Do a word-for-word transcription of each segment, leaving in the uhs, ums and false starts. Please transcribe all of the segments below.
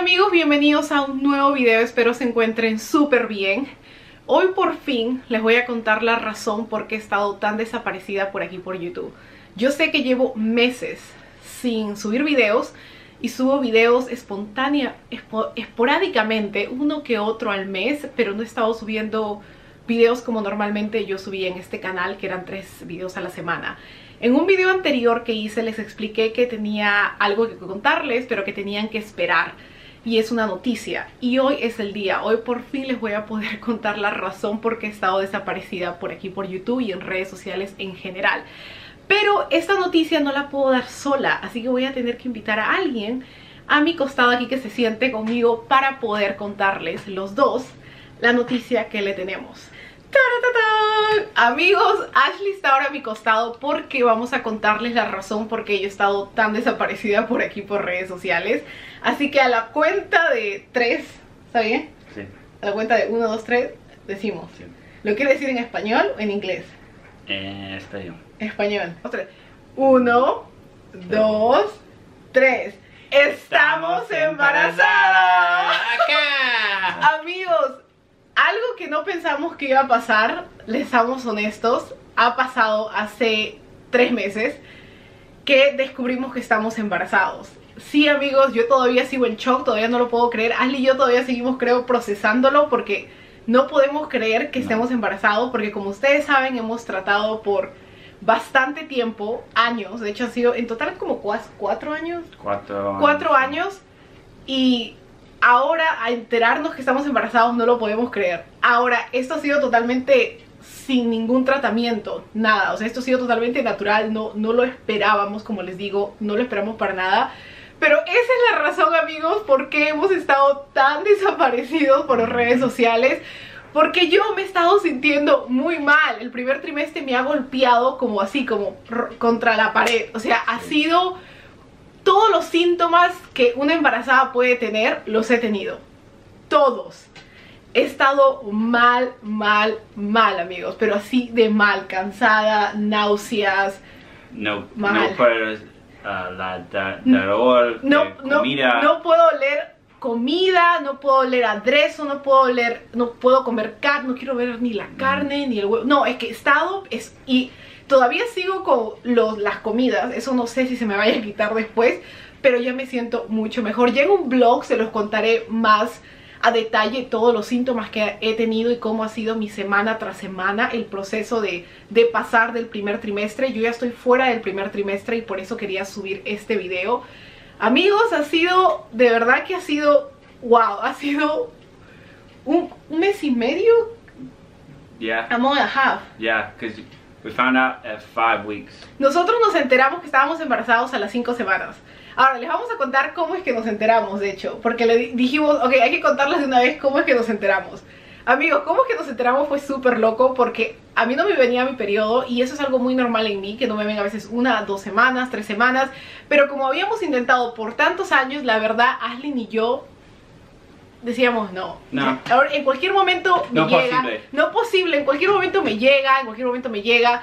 Hola amigos, bienvenidos a un nuevo video, espero se encuentren súper bien. Hoy por fin les voy a contar la razón por qué he estado tan desaparecida por aquí por YouTube. Yo sé que llevo meses sin subir videos y subo videos espontánea, espo, esporádicamente, uno que otro al mes, pero no he estado subiendo videos como normalmente yo subía en este canal, que eran tres videos a la semana. En un video anterior que hice les expliqué que tenía algo que contarles, pero que tenían que esperar. Y es una noticia. Y hoy es el día. Hoy por fin les voy a poder contar la razón por qué he estado desaparecida por aquí por YouTube y en redes sociales en general. Pero esta noticia no la puedo dar sola, así que voy a tener que invitar a alguien a mi costado aquí que se siente conmigo para poder contarles los dos la noticia que le tenemos. ¡Taratán! Amigos, Ashley está ahora a mi costado porque vamos a contarles la razón por qué yo he estado tan desaparecida por aquí por redes sociales. Así que a la cuenta de tres, ¿está bien? Sí. A la cuenta de uno, dos, tres, decimos. Sí. ¿Lo quiere decir en español o en inglés? Eh, español. Español. uno, dos, tres. ¡Estamos embarazadas! ¡Acá! Amigos, algo que no pensamos que iba a pasar, les somos honestos, ha pasado hace tres meses que descubrimos que estamos embarazados. Sí amigos, yo todavía sigo en shock, todavía no lo puedo creer. Ashley y yo todavía seguimos, creo, procesándolo porque no podemos creer que estemos embarazados porque, como ustedes saben, hemos tratado por bastante tiempo, años, de hecho ha sido en total como cuatro años. Cuatro años. Cuatro años y... ahora, a enterarnos que estamos embarazados, no lo podemos creer. Ahora, esto ha sido totalmente sin ningún tratamiento, nada. O sea, esto ha sido totalmente natural, no, no lo esperábamos, como les digo, no lo esperamos para nada. Pero esa es la razón, amigos, por qué hemos estado tan desaparecidos por las redes sociales. Porque yo me he estado sintiendo muy mal. El primer trimestre me ha golpeado como así, como contra la pared. O sea, ha sido... todos los síntomas que una embarazada puede tener, los he tenido. Todos. He estado mal, mal, mal, amigos. Pero así de mal. Cansada, náuseas. No, mal. No puedes uh, la, da, dolor, no, de comida. No, no puedo oler comida, no puedo oler aderezo, no puedo oler, no puedo comer carne, no quiero ver ni la carne, mm. ni el huevo. No, es que he estado... Es, y, todavía sigo con los, las comidas, eso no sé si se me vaya a quitar después, pero ya me siento mucho mejor. Ya en un blog se los contaré más a detalle todos los síntomas que he tenido y cómo ha sido mi semana tras semana, el proceso de, de pasar del primer trimestre. Yo ya estoy fuera del primer trimestre y por eso quería subir este video. Amigos, ha sido, de verdad que ha sido, wow, ha sido un, un mes y medio. Yeah. A month and a half. Yeah, because... we found out at five weeks. Nosotros nos enteramos que estábamos embarazados a las cinco semanas. Ahora, les vamos a contar cómo es que nos enteramos, de hecho. Porque le dijimos, ok, hay que contarles de una vez cómo es que nos enteramos. Amigos, cómo es que nos enteramos fue súper loco porque a mí no me venía mi periodo y eso es algo muy normal en mí, que no me ven a veces una, dos semanas, tres semanas. Pero como habíamos intentado por tantos años, la verdad, Ashley y yo... decíamos no, no. Ahora, en cualquier momento me no llega, posible. no posible, en cualquier momento me llega, en cualquier momento me llega,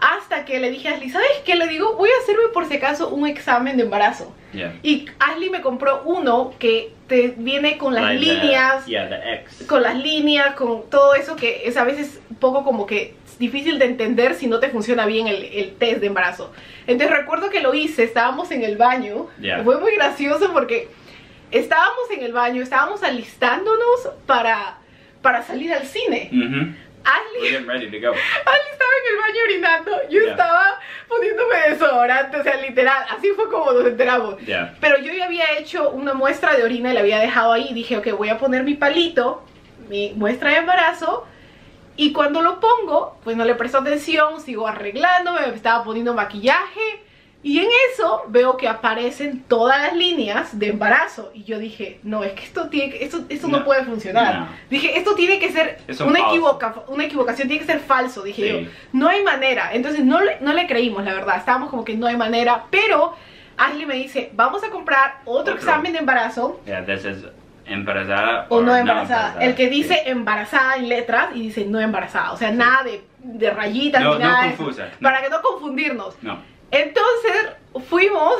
hasta que le dije a Ashley, ¿sabes qué? Le digo, voy a hacerme por si acaso un examen de embarazo. Yeah. Y Ashley me compró uno que te viene con las like líneas, the, yeah, the X. con las líneas, con todo eso que es a veces un poco como que difícil de entender si no te funciona bien el, el test de embarazo. Entonces recuerdo que lo hice, estábamos en el baño, yeah. Fue muy gracioso porque... estábamos en el baño, estábamos alistándonos para, para salir al cine. Mm-hmm. Ashley, Ashley estaba en el baño orinando, yo yeah. estaba poniéndome desodorante, o sea, literal, así fue como nos enteramos. Yeah. Pero yo ya había hecho una muestra de orina y la había dejado ahí. Dije, ok, voy a poner mi palito, mi muestra de embarazo. Y cuando lo pongo, pues no le presto atención, sigo arreglándome, me estaba poniendo maquillaje. Y en eso veo que aparecen todas las líneas de embarazo. Y yo dije, no, es que esto tiene que, esto, esto no, no puede funcionar. No. Dije, esto tiene que ser una, equivoca, una equivocación, tiene que ser falso. Dije sí. yo, no hay manera. Entonces no le, no le creímos, la verdad. Estábamos como que no hay manera. Pero Ashley me dice, vamos a comprar otro, otro. examen de embarazo. Yeah, this is embarazada o no embarazada. embarazada. El que dice sí. embarazada en letras y dice no embarazada. O sea, sí. nada de, de rayitas no, ni nada. No confusa. No. Para que no confundirnos. No. Entonces fuimos,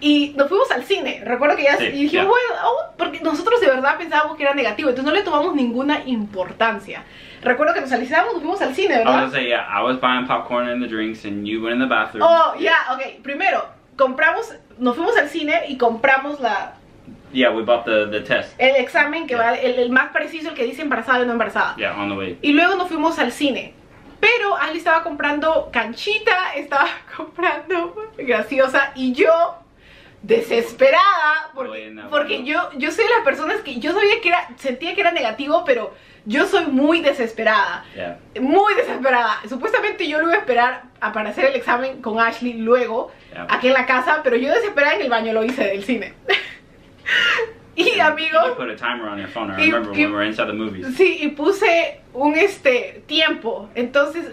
Y nos fuimos al cine. Recuerdo que ya sí, dijimos, yeah. bueno, oh, porque nosotros de verdad pensábamos que era negativo, entonces no le tomamos ninguna importancia. Recuerdo que nos alisábamos, nos fuimos al cine, ¿verdad? I was gonna say, yeah, I was buying popcorn and the drinks and you went in the bathroom. Oh, yeah, yeah, ok. Primero, compramos, nos fuimos al cine y compramos la... Yeah, we bought the, the test. El examen que yeah. va, el, el más preciso, el que dice embarazada y no embarazada. Yeah, on the way. Y luego nos fuimos al cine. Pero Ashley estaba comprando canchita, estaba comprando graciosa y yo... desesperada porque, buena, porque buena. yo yo soy de las personas que yo sabía que era, sentía que era negativo, pero yo soy muy desesperada, yeah. muy desesperada. Supuestamente yo lo iba a esperar a para hacer el examen con Ashley luego, yeah. aquí en la casa, pero yo desesperada en el baño lo hice del cine. Y amigos, sí, y puse un este tiempo, entonces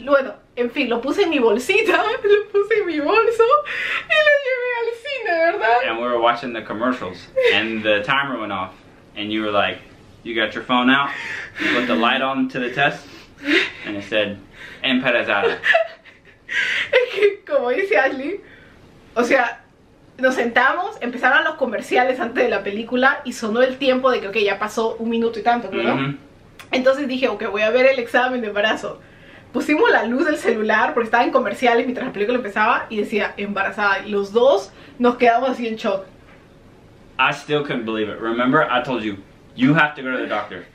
bueno, en fin, lo puse en mi bolsita, lo puse en mi bolso y lo llevé al cine, ¿verdad? And we were watching the commercials and the timer went off and you were like, you got your phone out, you put the light on to the test and it said, embarazada. Es que, como dice Ashley, o sea, nos sentamos, empezaron los comerciales antes de la película y sonó el tiempo de que, ok, ya pasó un minuto y tanto, ¿no? Mm-hmm. Entonces dije, ok, voy a ver el examen de embarazo. Pusimos la luz del celular porque estaba en comerciales mientras la película empezaba y decía embarazada. Y los dos nos quedamos así en shock. I still couldn't believe it. Remember, I told you, you have to go to the doctor.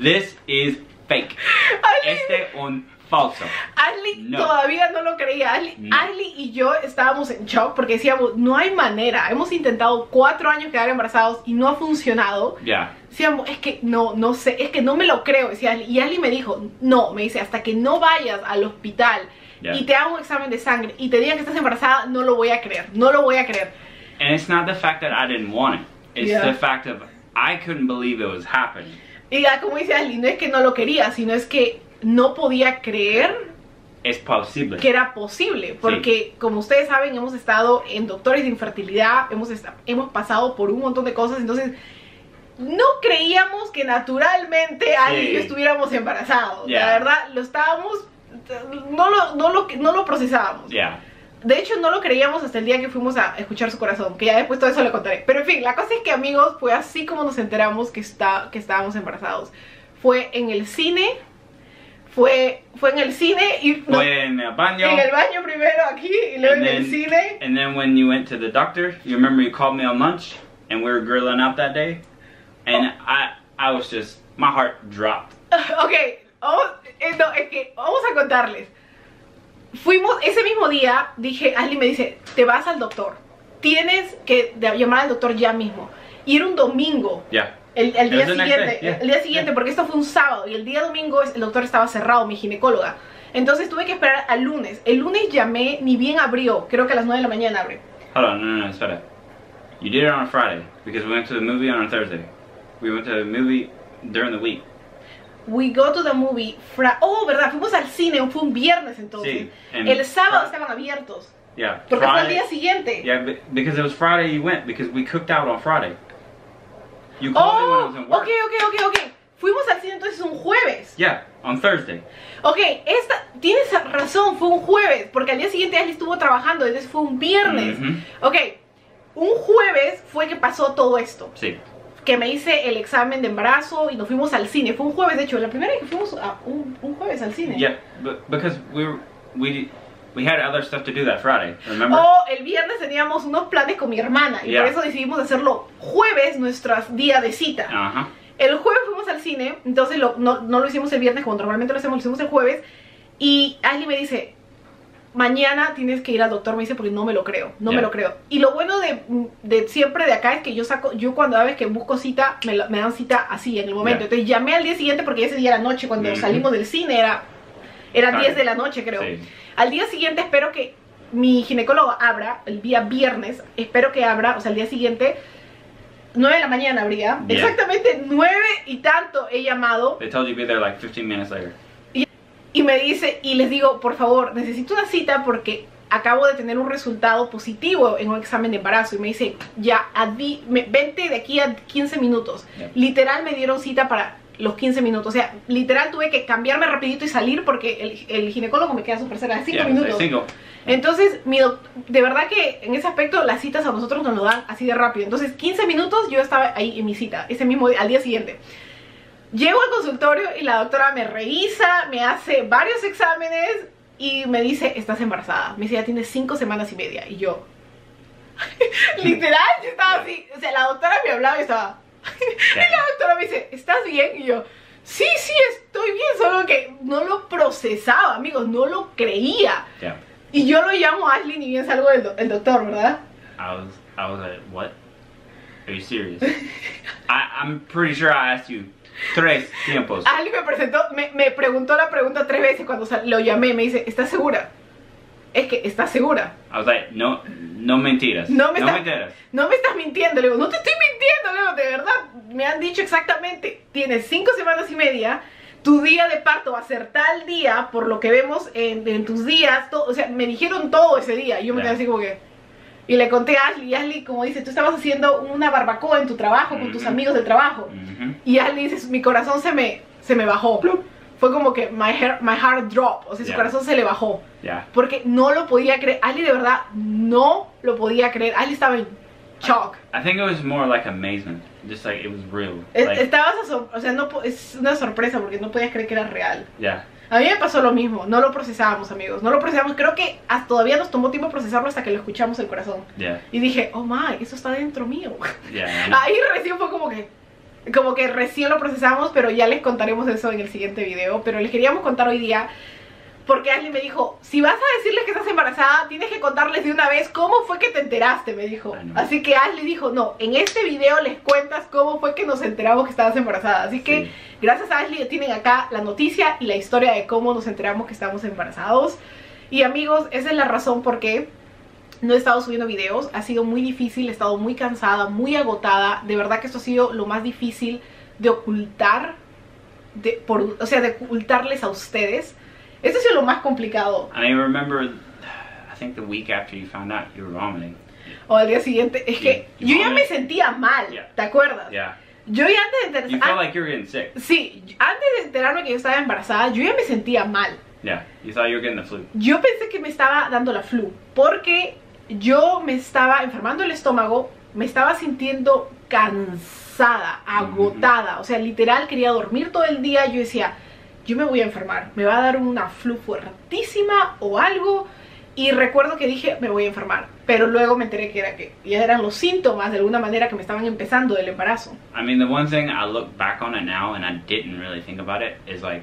This is fake. Ashley, este un falso. Ashley no. todavía no lo creía. Ashley, no. Ashley y yo estábamos en shock porque decíamos, no hay manera. Hemos intentado cuatro años quedar embarazados y no ha funcionado. Ya. Yeah. Decíamos, es que no, no sé, es que no me lo creo, decía Ashley. Y Ashley me dijo, no, me dice, hasta que no vayas al hospital yeah. y te hagan un examen de sangre y te digan que estás embarazada, no lo voy a creer, no lo voy a creer. And it's not the fact that I didn't want it, it's yeah. the fact of I couldn't believe it was happening. Y ya, como dice Ashley, no es que no lo quería, sino es que no podía creer es posible. que era posible, porque sí. como ustedes saben, hemos estado en doctores de infertilidad, hemos, hemos pasado por un montón de cosas, entonces... no creíamos que naturalmente sí. Ashley y yo estuviéramos embarazados. Yeah. La verdad, lo estábamos... No lo, no lo, no lo procesábamos. Yeah. De hecho, no lo creíamos hasta el día que fuimos a escuchar su corazón, que ya después todo eso le contaré. Pero en fin, la cosa es que, amigos, fue así como nos enteramos que, está, que estábamos embarazados. Fue en el cine... Fue, fue en el cine y... No, fue en el baño. En el baño primero aquí y luego and en then, el cine. And then when you went to the doctor, you remember you called me on lunch and we were grilling out that day. And I, I was just, my heart dropped. Ok, vamos, eh, no, es que vamos a contarles. Fuimos, ese mismo día, dije, Ashley me dice, te vas al doctor. Tienes que llamar al doctor ya mismo. Y era un domingo. Yeah. El, el día siguiente, yeah. el día siguiente, yeah. porque esto fue un sábado. Y el día domingo el doctor estaba cerrado, mi ginecóloga. Entonces tuve que esperar al lunes. El lunes llamé, ni bien abrió. Creo que a las nueve de la mañana abrió. Hold on, no, no, no, espera. You did it on a Friday, because we went to the movie on a Thursday. We went to a movie during the week. We go to the movie fra Oh, verdad, fuimos al cine, fue un viernes entonces. Sí, el sábado estaban abiertos. Yeah. Porque Friday, fue el día siguiente. Yeah, because it was Friday you went because we cooked out on Friday. You called oh, me when I was in work. Okay, okay, okay, okay. Fuimos al cine entonces un jueves. Yeah, on Thursday. Okay, esta tienes razón, fue un jueves, porque al día siguiente Ashley estuvo trabajando, entonces fue un viernes. Mm-hmm. Okay. Un jueves fue que pasó todo esto. Sí. Que me hice el examen de embarazo y nos fuimos al cine. Fue un jueves, de hecho, la primera vez que fuimos a un, un jueves al cine. Yeah, but because we were, we we had other stuff to do that Friday, remember? Oh, el viernes teníamos unos planes con mi hermana y yeah. por eso decidimos hacerlo jueves, nuestro día de cita. Uh-huh. El jueves fuimos al cine, entonces lo, no, no lo hicimos el viernes como normalmente lo hacemos, lo hicimos el jueves y Ashley me dice, mañana tienes que ir al doctor, me dice, porque no me lo creo, no yeah. me lo creo. Y lo bueno de, de siempre de acá es que yo saco, yo cuando a veces que busco cita, me, me dan cita así en el momento. Yeah. Entonces llamé al día siguiente porque ese día era noche, cuando mm-hmm. salimos del cine era, era ah, diez de la noche creo. Sí. Al día siguiente espero que mi ginecólogo abra, el día viernes, espero que abra, o sea, el día siguiente, nueve de la mañana habría. Yeah. Exactamente nueve y tanto he llamado. They told you be there like fifteen minutes later. Y me dice, y les digo, por favor, necesito una cita porque acabo de tener un resultado positivo en un examen de embarazo. Y me dice, ya, adi, me, vente de aquí a quince minutos. Yeah. Literal me dieron cita para los quince minutos. O sea, literal tuve que cambiarme rapidito y salir porque el, el ginecólogo me queda súper cerca, cinco minutos. Cinco. Entonces, mi de verdad que en ese aspecto las citas a nosotros nos lo dan así de rápido. Entonces, quince minutos yo estaba ahí en mi cita, ese mismo día, al día siguiente. Llego al consultorio y la doctora me revisa, me hace varios exámenes y me dice, estás embarazada. Me dice, ya tienes cinco semanas y media. Y yo, literal, yo estaba así. O sea, la doctora me hablaba y estaba... Y la doctora me dice, ¿estás bien? Y yo, sí, sí, estoy bien, solo que no lo procesaba, amigos, no lo creía. Yeah. Y yo lo llamo a Ashley, ni bien salgo del do el doctor, ¿verdad? I was, I was like, what? Are you serious? I, I'm pretty sure I asked you tres tiempos. Ashley me presentó, me, me preguntó la pregunta tres veces cuando lo llamé, me dice, ¿estás segura? Es que, ¿estás segura? I was like, no, no mentiras. No me, no, estás, mentiras. no me estás mintiendo. Le digo, no te estoy mintiendo, Leo, de verdad. Me han dicho exactamente, tienes cinco semanas y media, tu día de parto va a ser tal día, por lo que vemos en, en tus días, todo, o sea, me dijeron todo ese día. Y yo me yeah. quedé así como que... Y le conté a Ashley, y Ashley, como dice, tú estabas haciendo una barbacoa en tu trabajo, mm-hmm. con tus amigos de trabajo. Mm-hmm. Y Ashley dice, mi corazón se me, se me bajó. Plup. Fue como que my heart, my heart dropped, o sea, yeah. su corazón se le bajó. Yeah. Porque no lo podía creer. Ali de verdad no lo podía creer. Ali estaba en shock. I, I think it was more like amazement, just like it was real. Es, like, estabas, o sea, no, es una sorpresa porque no podías creer que era real. Yeah. A mí me pasó lo mismo, no lo procesábamos, amigos, no lo procesamos. Creo que hasta todavía nos tomó tiempo procesarlo hasta que lo escuchamos el corazón. Yeah. Y dije, oh my, eso está dentro mío. Yeah, ahí recién fue como que... Como que recién lo procesamos, pero ya les contaremos eso en el siguiente video. Pero les queríamos contar hoy día, porque Ashley me dijo, si vas a decirles que estás embarazada, tienes que contarles de una vez cómo fue que te enteraste, me dijo. Así que Ashley dijo, no, en este video les cuentas cómo fue que nos enteramos que estabas embarazada. Así que, sí. gracias a Ashley, tienen acá la noticia y la historia de cómo nos enteramos que estamos embarazados. Y amigos, esa es la razón por qué no he estado subiendo videos, ha sido muy difícil, he estado muy cansada, muy agotada. De verdad que esto ha sido lo más difícil de ocultar, de, por, o sea, de ocultarles a ustedes. Esto ha sido lo más complicado. I remember, I think the week after you found out you were vomiting. O al día siguiente, es que you, you yo ya me sentía mal, yeah. ¿te acuerdas? Yeah. Yo ya antes de enterarme... You felt like you were getting sick. Sí, antes de enterarme que yo estaba embarazada, yo ya me sentía mal. Yeah, you thought you were getting the flu. Yo pensé que me estaba dando la flu, porque... Yo me estaba enfermando el estómago, me estaba sintiendo cansada, agotada. O sea, literal quería dormir todo el día. Yo decía, yo me voy a enfermar, me va a dar una flu fuertísima o algo. Y recuerdo que dije, me voy a enfermar. Pero luego me enteré que era que ya eran los síntomas de alguna manera que me estaban empezando del embarazo. I mean, the one thing I look back on it now and I didn't really think about it is like,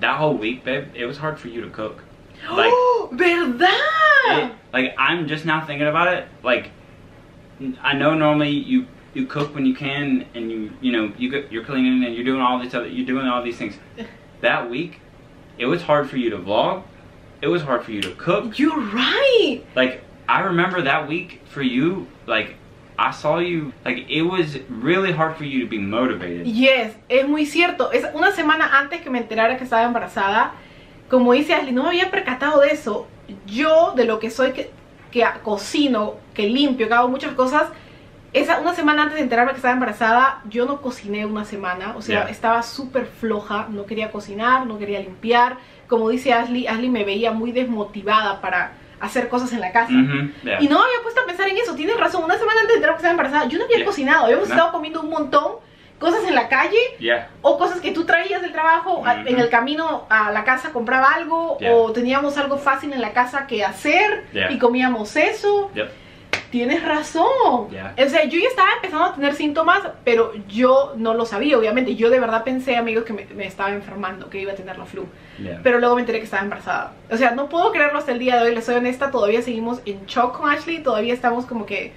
that whole week, babe, it was hard for you to cook. Like, oh, verdad. It, like I'm just now thinking about it. Like I know normally you you cook when you can, and you you know you you're cleaning and you're doing all these other you're doing all these things. That week, it was hard for you to vlog. It was hard for you to cook. You're right. Like I remember that week for you. Like I saw you. Like it was really hard for you to be motivated. Yes, es muy cierto. Es una semana antes que me enterara que estaba embarazada. Como dice Ashley, no me había percatado de eso. Yo, de lo que soy, que, que cocino, que limpio, que hago muchas cosas, esa, una semana antes de enterarme que estaba embarazada, yo no cociné una semana. O sea, yeah. estaba súper floja, no quería cocinar, no quería limpiar. Como dice Ashley, Ashley me veía muy desmotivada para hacer cosas en la casa. Mm-hmm. yeah. Y no me había puesto a pensar en eso, tienes razón. Una semana antes de enterarme que estaba embarazada, yo no había yeah. cocinado. Habíamos no. estado comiendo un montón. Cosas en la calle, yeah. o cosas que tú traías del trabajo, mm-hmm. en el camino a la casa compraba algo, yeah. o teníamos algo fácil en la casa que hacer, yeah. y comíamos eso. Yep. Tienes razón. Yeah. O sea, yo ya estaba empezando a tener síntomas, pero yo no lo sabía, obviamente. Yo de verdad pensé, amigos, que me, me estaba enfermando, que iba a tener la flu. Yeah. Pero luego me enteré que estaba embarazada. O sea, no puedo creerlo hasta el día de hoy, les soy honesta, todavía seguimos en shock con Ashley, todavía estamos como que,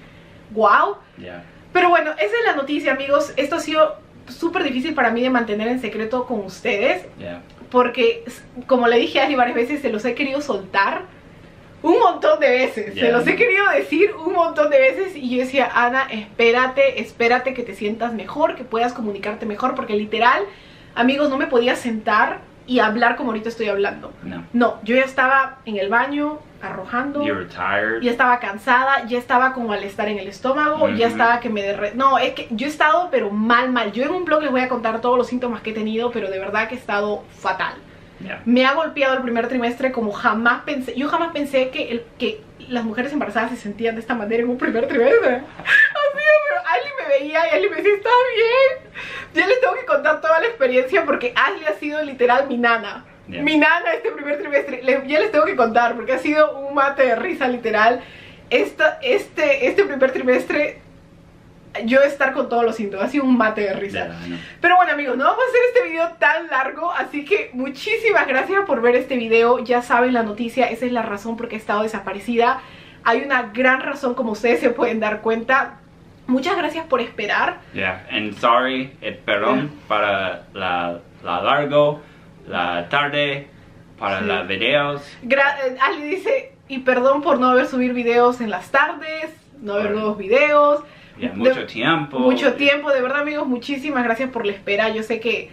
wow. Yeah. Pero bueno, esa es la noticia, amigos. Esto ha sido súper difícil para mí de mantener en secreto con ustedes. Yeah. Porque, como le dije a Ashley varias veces, se los he querido soltar un montón de veces. Yeah. Se los he querido decir un montón de veces. Y yo decía, Ana, espérate, espérate que te sientas mejor, que puedas comunicarte mejor. Porque literal, amigos, no me podía sentar y hablar como ahorita estoy hablando. No, no, yo ya estaba en el baño arrojando, ya estaba cansada, ya estaba con malestar en el estómago, mm-hmm. ya estaba que me derre... No, es que yo he estado pero mal, mal. Yo en un blog les voy a contar todos los síntomas que he tenido, pero de verdad que he estado fatal. Yeah. Me ha golpeado el primer trimestre como jamás pensé. Yo jamás pensé que, el, que las mujeres embarazadas se sentían de esta manera en un primer trimestre. Así, pero Ashley me veía y Ashley me decía, está bien. Yo les tengo que contar toda la experiencia porque Ashley ha sido literal mi nana. Yeah. Mi nana este primer trimestre, les, ya les tengo que contar porque ha sido un mate de risa literal. Esta, este, este primer trimestre yo estar con todos los síntomas, ha sido un mate de risa. Yeah, no. Pero bueno amigos, no vamos a hacer este video tan largo, así que muchísimas gracias por ver este video. Ya saben la noticia, esa es la razón por qué he estado desaparecida. Hay una gran razón, como ustedes se pueden dar cuenta. Muchas gracias por esperar. Yeah, and sorry, eh, perdón yeah. para la, la largo, la tarde, para sí. los videos. Gra Ashley dice, y perdón por no haber subir videos en las tardes, no haber nuevos videos. Yeah, mucho de, tiempo. Mucho tiempo, de verdad amigos, muchísimas gracias por la espera. Yo sé que,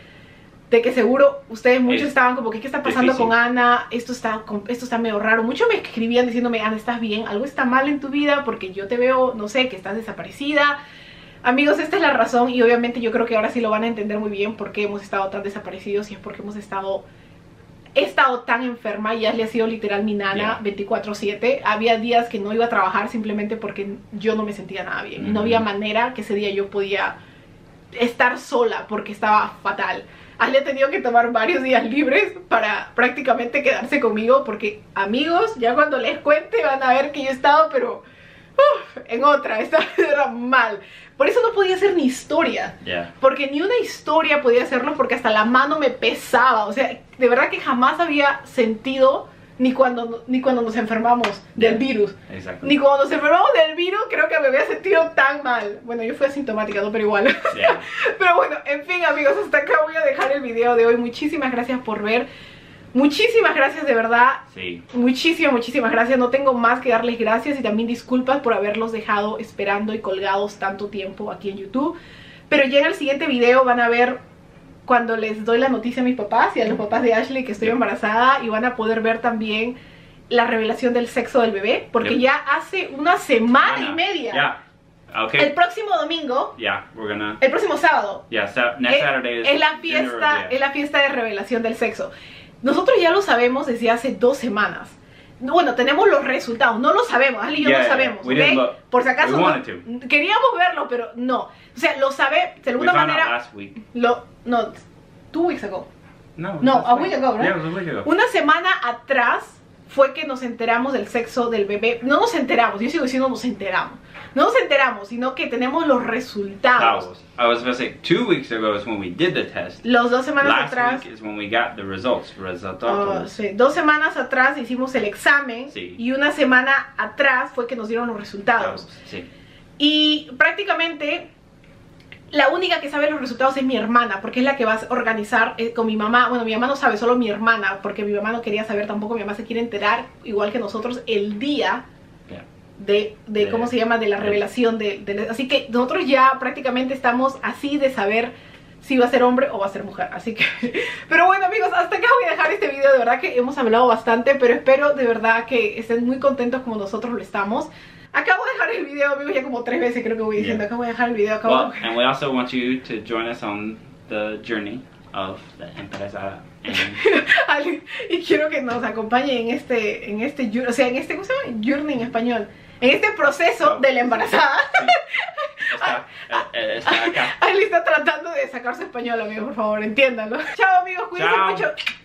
de que seguro ustedes muchos es estaban como, ¿qué, qué está pasando difícil. con Ana? Esto está, esto está medio raro. Muchos me escribían diciéndome, Ana, ¿estás bien? ¿Algo está mal en tu vida? Porque yo te veo, no sé, que estás desaparecida. Amigos, esta es la razón y obviamente yo creo que ahora sí lo van a entender muy bien por qué hemos estado tan desaparecidos y es porque hemos estado... He estado tan enferma y Ashley ha sido literal mi nana yeah. veinticuatro siete. Había días que no iba a trabajar simplemente porque yo no me sentía nada bien. Mm-hmm. No había manera que ese día yo podía estar sola porque estaba fatal. Ashley ha tenido que tomar varios días libres para prácticamente quedarse conmigo porque, amigos, ya cuando les cuente van a ver que yo he estado, pero... Uf, en otra, esta era mal. Por eso no podía hacer ni historia yeah. Porque ni una historia podía hacerlo porque hasta la mano me pesaba. O sea, de verdad que jamás había sentido Ni cuando, ni cuando nos enfermamos yeah. del virus. Exacto. Ni cuando nos enfermamos del virus creo que me había sentido tan mal. Bueno, yo fui asintomática, no, pero igual yeah. Pero bueno, en fin amigos, hasta acá voy a dejar el video de hoy. Muchísimas gracias por ver. Muchísimas gracias, de verdad. Sí. Muchísimas, muchísimas gracias. No tengo más que darles gracias y también disculpas por haberlos dejado esperando y colgados tanto tiempo aquí en YouTube. Pero ya en el siguiente video van a ver cuando les doy la noticia a mis papás y a los papás de Ashley que estoy embarazada y van a poder ver también la revelación del sexo del bebé porque sí. ya hace una semana Ana. y media. Yeah. Okay. El próximo domingo, yeah, we're gonna... el próximo sábado, yeah, so next Saturday is es, la fiesta, es la fiesta de revelación del sexo. Nosotros ya lo sabemos desde hace dos semanas. Bueno, tenemos los resultados. No lo sabemos, Ashley y yo yeah, no sabemos. Yeah, okay? Por si acaso, no, queríamos verlo, pero no. O sea, lo sabe de alguna manera. Lo, no, two weeks ago. No, no a week ago, right? Yeah, a week ago. Una semana atrás fue que nos enteramos del sexo del bebé. No nos enteramos. Yo sigo diciendo nos enteramos. No nos enteramos, sino que tenemos los resultados. I was going to say two weeks ago is when we did the test. Los dos semanas Last atrás week is when we got the results. Uh, sí. Dos semanas atrás hicimos el examen sí. y una semana atrás fue que nos dieron los resultados. Sí. Y prácticamente la única que sabe los resultados es mi hermana, porque es la que va a organizar con mi mamá. Bueno, mi mamá no sabe, solo mi hermana, porque mi mamá no quería saber tampoco. Mi mamá se quiere enterar, igual que nosotros, el día de, de, de ¿cómo se llama? De la revelación. De, de, así que nosotros ya prácticamente estamos así de saber si va a ser hombre o va a ser mujer. Así que, pero bueno amigos, hasta acá voy a dejar este video. De verdad que hemos hablado bastante, pero espero de verdad que estén muy contentos como nosotros lo estamos. Acabo de dejar el video, amigos, ya como tres veces creo que voy diciendo, yeah. acabo de dejar el video, acabo well, de... And we also want you to join us on the journey of the embarazada. And... y quiero que nos acompañen en este, en este, o sea, en este, ¿cómo se llama? Journey en español. En este proceso oh, de la embarazada. Sí. Está, está acá. Ashley está tratando de sacar su español, amigos, por favor, entiéndanlo. Chao, amigos, cuídense Chao. mucho.